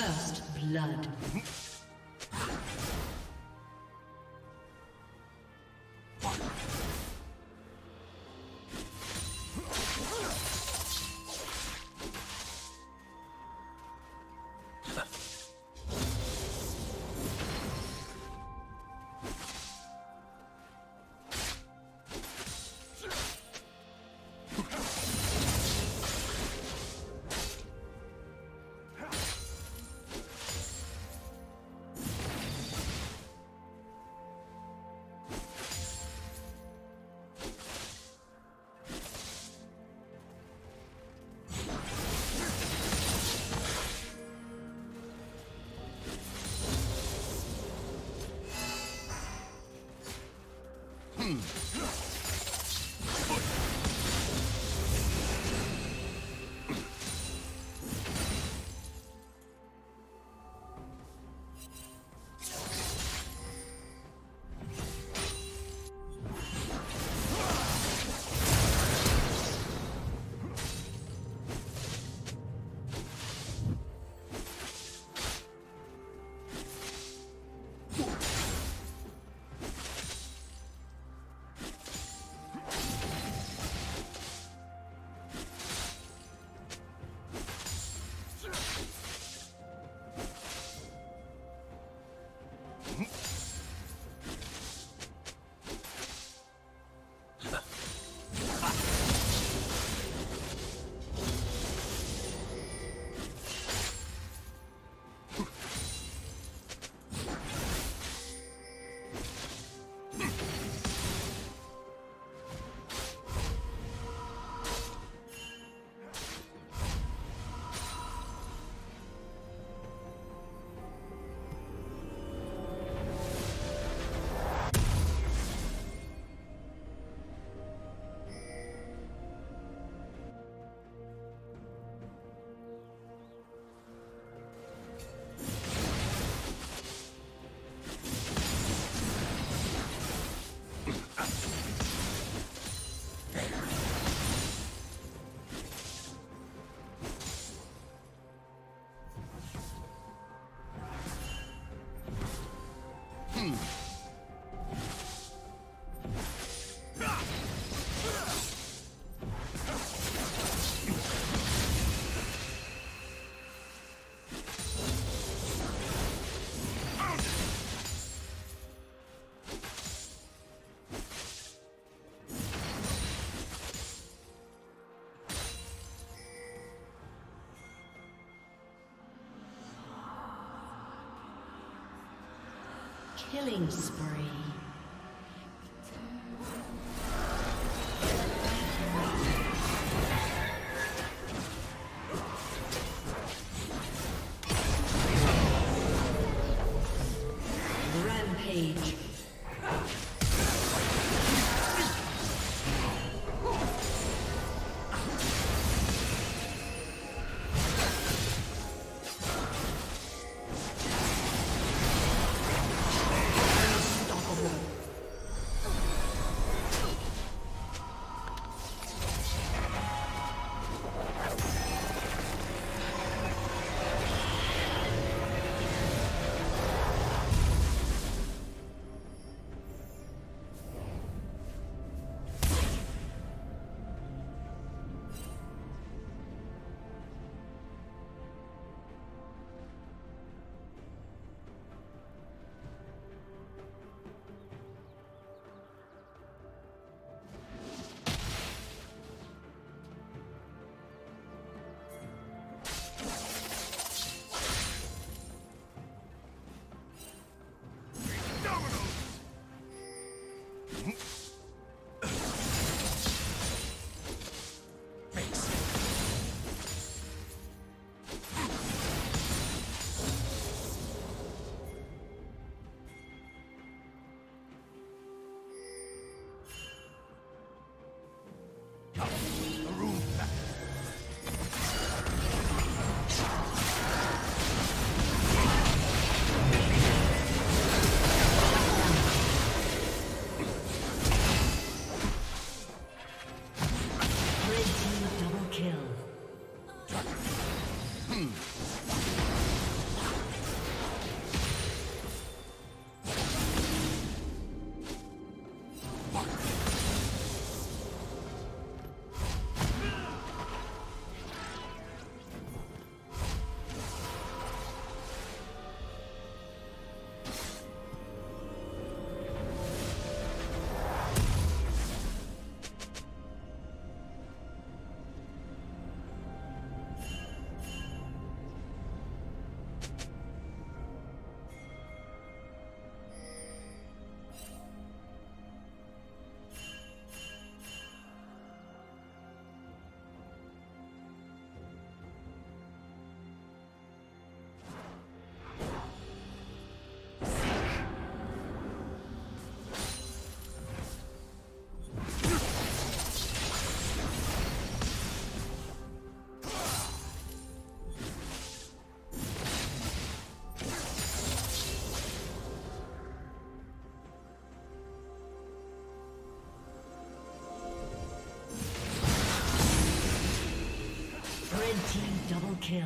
First blood. Killing spree. Rampage. Team double kill.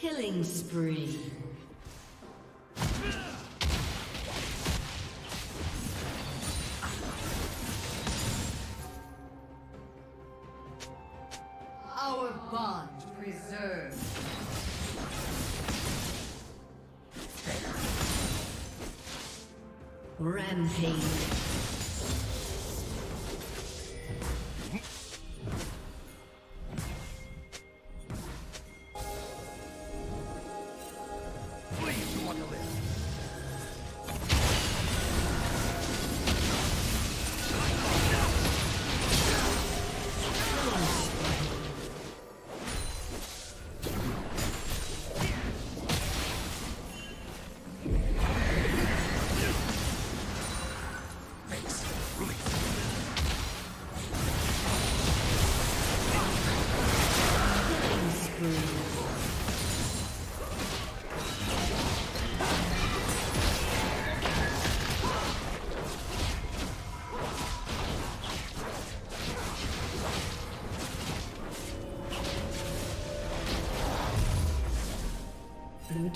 Killing spree. Our bond preserved. Rampage. Blue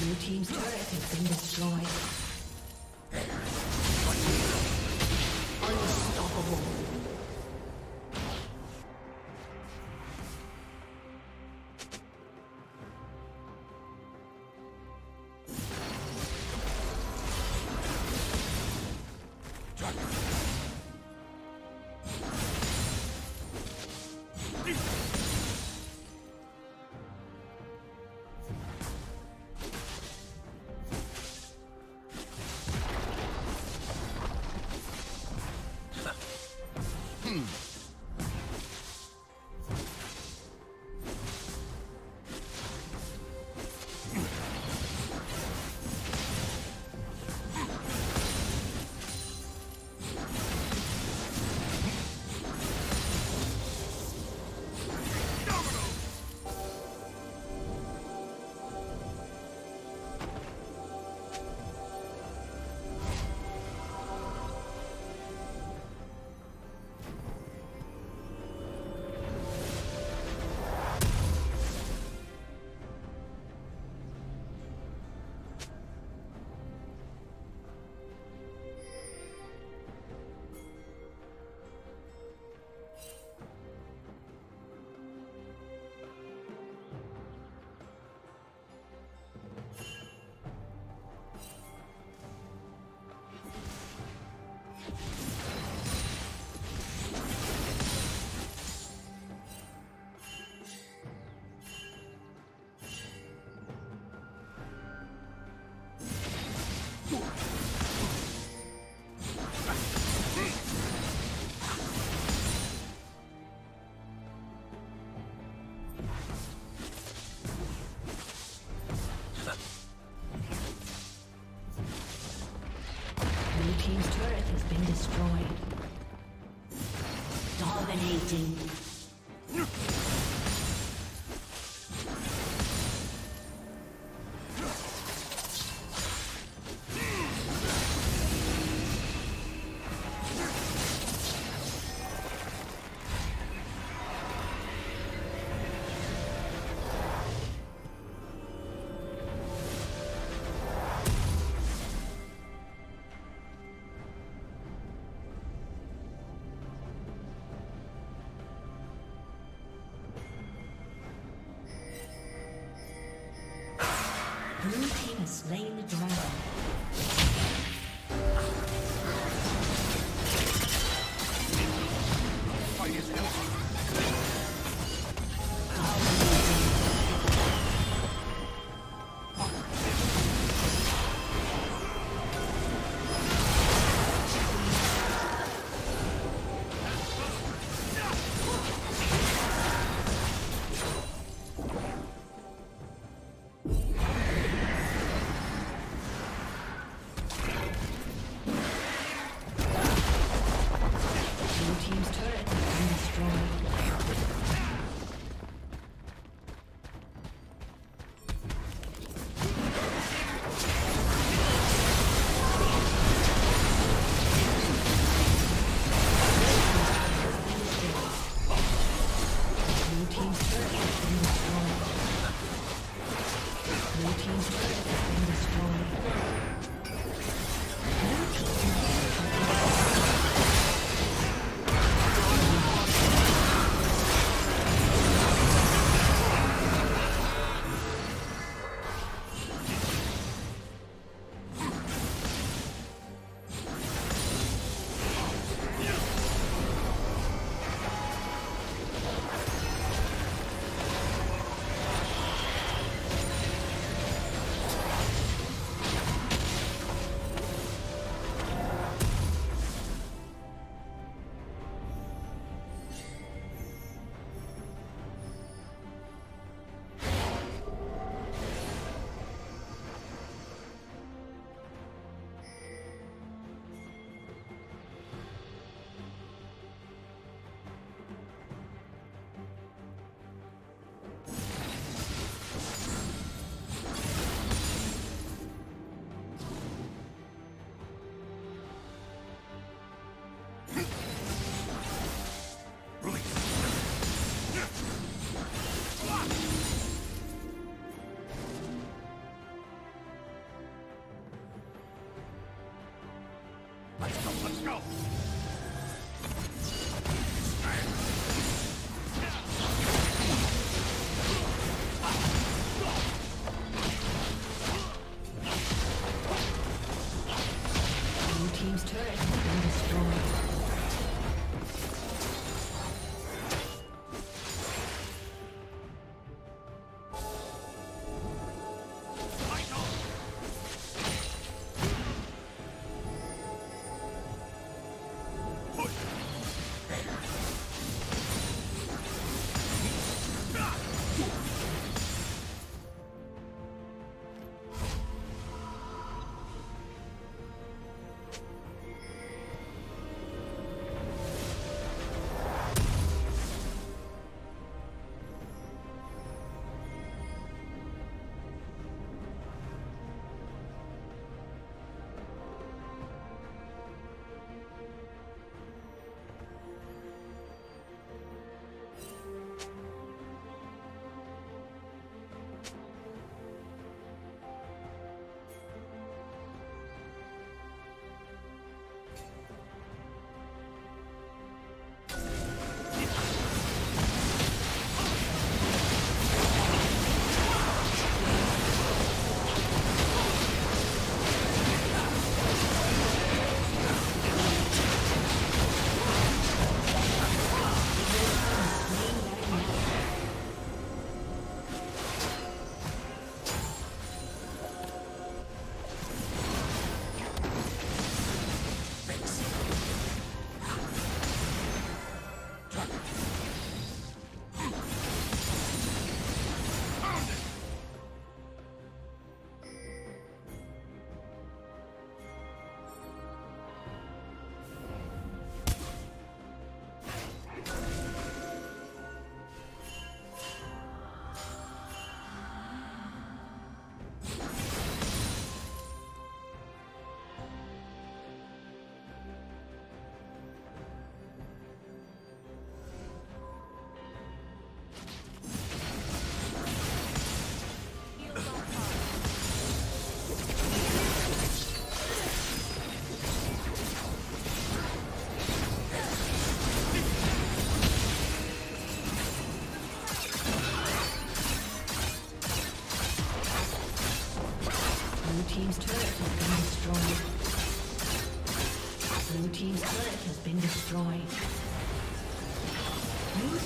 Blue team's turret has been destroyed. Team's turret has been destroyed. Dominating. Blue team has slain the dragon. Let's go. Blue team's turret has been destroyed. Blue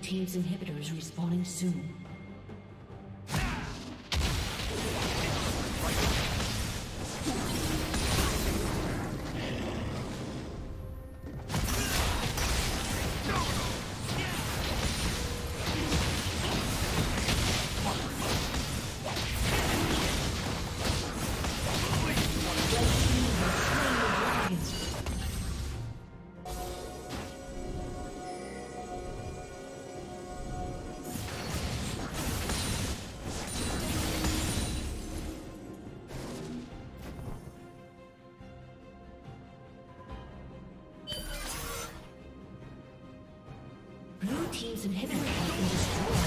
team's inhibitor is respawning soon. Blue team's inhibitor has been destroyed.